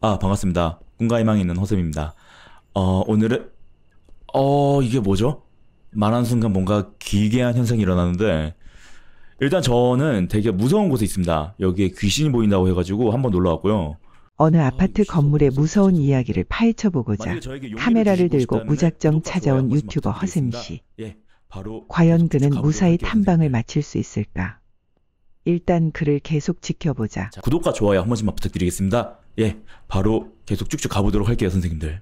반갑습니다. 꿈과 희망이 있는 허샘입니다. 오늘은 이게 뭐죠? 말하는 순간 뭔가 기괴한 현상이 일어나는데, 일단 저는 되게 무서운 곳에 있습니다. 여기에 귀신이 보인다고 해가지고 한번 놀러왔고요. 어느 아파트 건물의 무서운 이야기를 파헤쳐보고자 카메라를 들고 무작정 찾아온 유튜버 허샘씨. 과연 그는 무사히 탐방을 마칠 수 있을까? 일단 그를 계속 지켜보자. 자, 구독과 좋아요 한 번씩만 부탁드리겠습니다. 예, 바로 계속 쭉쭉 가보도록 할게요, 선생님들.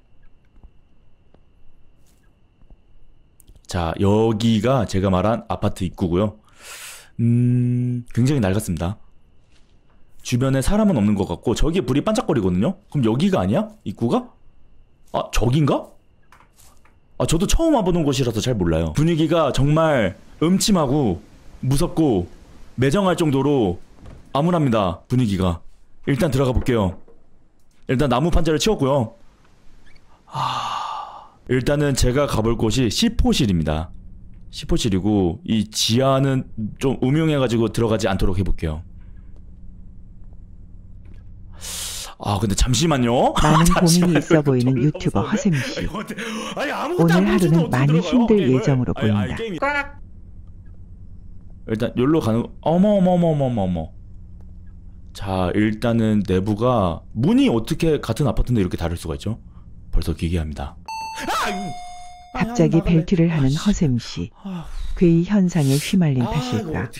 자, 여기가 제가 말한 아파트 입구고요. 굉장히 낡았습니다. 주변에 사람은 없는 것 같고, 저기에 불이 반짝거리거든요? 그럼 여기가 아니야? 입구가? 아, 저긴가? 아, 저도 처음 와보는 곳이라서 잘 몰라요. 분위기가 정말 음침하고 무섭고 매정할 정도로 암울합니다, 분위기가. 일단 들어가 볼게요. 일단 나무 판자를 치웠고요. 일단은 제가 가볼 곳이 시포실입니다. 시포실이고, 이 지하는 좀 음흉해가지고 들어가지 않도록 해볼게요. 근데 잠시만요. 많은 고민이 있어 보이는 유튜버 허샘씨. 오늘 하루는 많이 힘들 예정으로 보인다. 일단 여기로 가는. 어머어머어머어머. 자, 일단은 내부가 문이 어떻게 같은 아파트인데 이렇게 다를 수가 있죠? 벌써 기괴합니다. 갑자기 벨트를 하는 허샘씨. 괴이 현상에 휘말린 탓일까?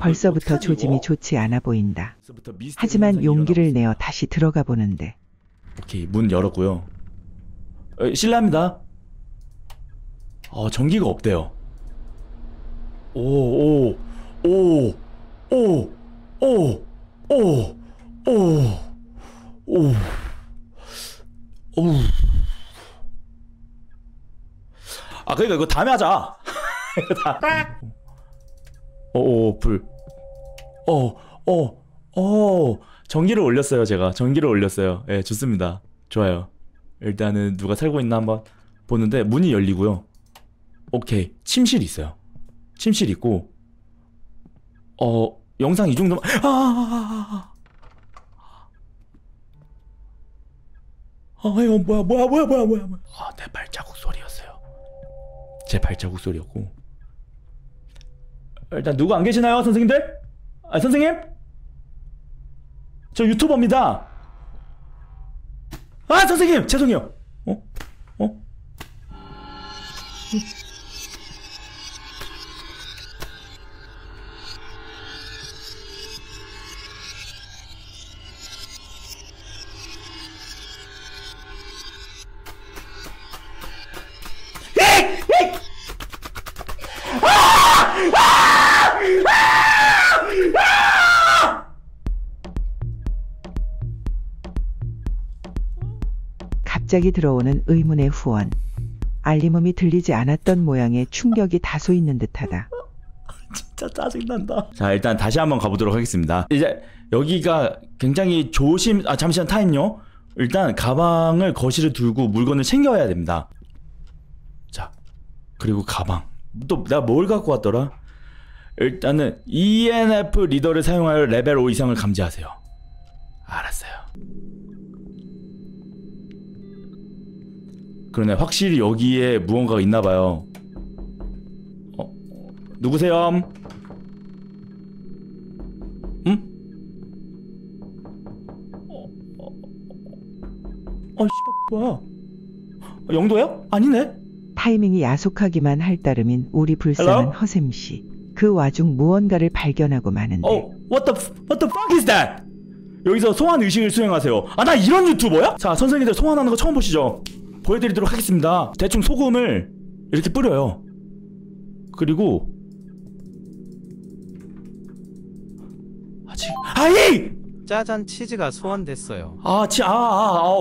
벌써부터 조짐이 좋지 않아 보인다. 하지만 용기를 내어 다시 들어가 보는데. 오케이, 문 열었고요. 실례합니다. 전기가 없대요. 오. 그러니까 이거 다음에 하자. 전기를 올렸어요, 제가. 전기를 올렸어요. 예, 좋습니다. 좋아요. 일단은 누가 살고 있나 한번 보는데, 문이 열리고요. 오케이, 침실이 있어요. 침실 있고, 영상 이 정도만. 이거 뭐야. 내 발자국 소리였어요. 제 발자국 소리였고. 일단 누구 안 계시나요, 선생님들? 선생님? 저 유튜버입니다. 선생님! 죄송해요. 갑자기 들어오는 의문의 후원. 알림음이 들리지 않았던 모양의 충격이 다소 있는 듯하다. 진짜 짜증난다. 자, 일단 다시 한번 가보도록 하겠습니다. 이제 여기가 굉장히 잠시만 타임요. 일단 가방을 거실에 두고 물건을 챙겨와야 됩니다. 자, 그리고 가방. 또 내가 뭘 갖고 왔더라? 일단은 ENF 리더를 사용하여 레벨 5 이상을 감지하세요. 알았어요. 그러네, 확실히 여기에 무언가가 있나봐요. 누구세요? 뭐야? 영도요? 아니네? 타이밍이 야속하기만 할 따름인 우리 불쌍한 허샘씨. 그 와중 무언가를 발견하고 마는데. What the fuck is that? 여기서 소환 의식을 수행하세요. 나 이런 유튜버야? 자, 선생님들 소환하는 거 처음 보시죠? 보여드리도록 하겠습니다. 대충 소금을 이렇게 뿌려요. 그리고 짜잔, 치즈가 소환됐어요.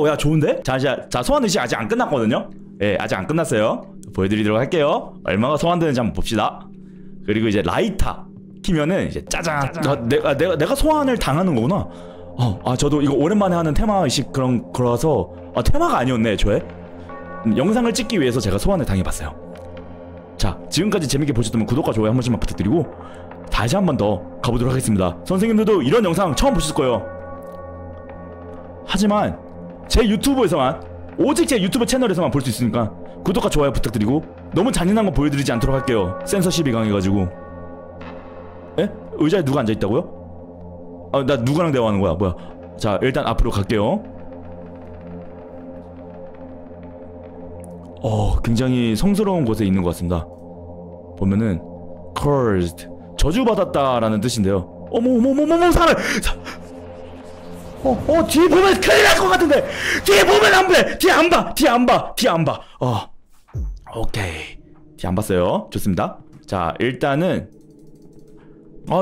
야, 좋은데? 자, 소환 의식 아직 안 끝났거든요? 예, 아직 안 끝났어요. 보여드리도록 할게요. 얼마가 소환되는지 한번 봅시다. 그리고 이제 라이터 키면은 이제 짜잔. 내가 소환을 당하는 거구나. 저도 이거 오랜만에 하는 테마 의식 그런 거라서. 테마가 아니었네, 애초에. 영상을 찍기 위해서 제가 소환을 당해봤어요. 자, 지금까지 재밌게 보셨다면 구독과 좋아요 한 번씩만 부탁드리고, 다시 한 번 더 가보도록 하겠습니다. 선생님들도 이런 영상 처음 보실 거예요. 하지만 제 유튜브에서만, 오직 제 유튜브 채널에서만 볼 수 있으니까 구독과 좋아요 부탁드리고, 너무 잔인한 거 보여드리지 않도록 할게요. 센서십이 강해가지고. 에? 의자에 누가 앉아있다고요? 아, 나 누구랑 대화하는 거야? 뭐야. 자, 일단 앞으로 갈게요. 굉장히 성스러운 곳에 있는 것 같습니다. 보면은 cursed, 저주받았다라는 뜻인데요. 어머머머머머, 사람! 뒤에 보면 큰일 날 것 같은데! 뒤에 보면 안 돼! 뒤에 안 봐! 오케이. 뒤에 안 봤어요. 좋습니다. 자, 일단은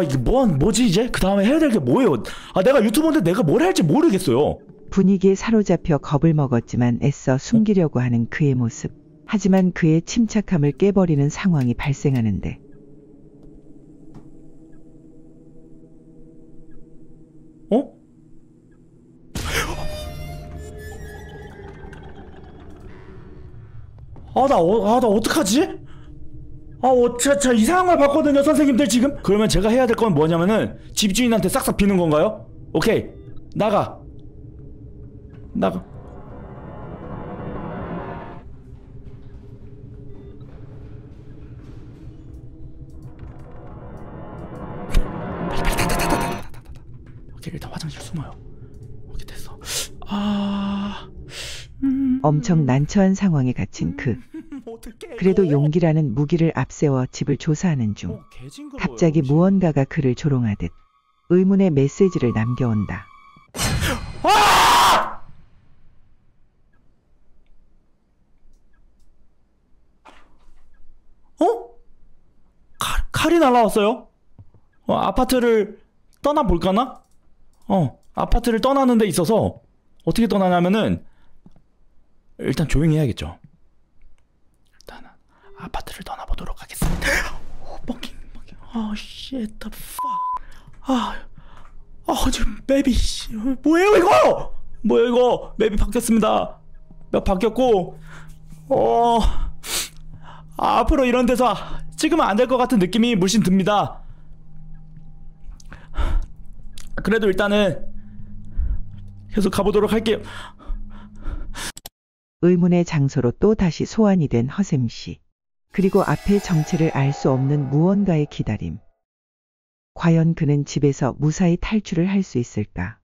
이게 뭐지 이제? 그 다음에 해야 될 게 뭐예요? 아, 내가 유튜버인데 내가 뭘 할지 모르겠어요. 분위기에 사로잡혀 겁을 먹었지만 애써 숨기려고 하는 그의 모습. 하지만 그의 침착함을 깨버리는 상황이 발생하는데. 어? 나 어떡하지? 저 이상한 걸 봤거든요, 선생님들 지금? 그러면 제가 해야 될 건 뭐냐면은 집주인한테 싹싹 비는 건가요? 오케이, 나가. 오케이, 일단 화장실 숨어요. 오케이, 됐어. 엄청 난처한 상황에 갇힌 그. 그래도 용기라는 무기를 앞세워 집을 조사하는 중 갑자기 무언가가 그를 조롱하듯 의문의 메시지를 남겨온다. 칼이 날아왔어요? 아파트를 떠나볼까나? 아파트를 떠나는 데 있어서 어떻게 떠나냐면은 일단 조용히 해야겠죠. 일단은 아파트를 떠나보도록 하겠습니다. 뻑킹. shit the fuck. 지금 맵이 뭐예요 이거? 뭐예요 이거? 맵이 바뀌었습니다. 맵 바뀌었고 앞으로 이런 데서 찍으면 안 될 것 같은 느낌이 물씬 듭니다. 그래도 일단은 계속 가보도록 할게요. 의문의 장소로 또 다시 소환이 된 허샘 씨. 그리고 앞에 정체를 알 수 없는 무언가의 기다림. 과연 그는 집에서 무사히 탈출을 할 수 있을까?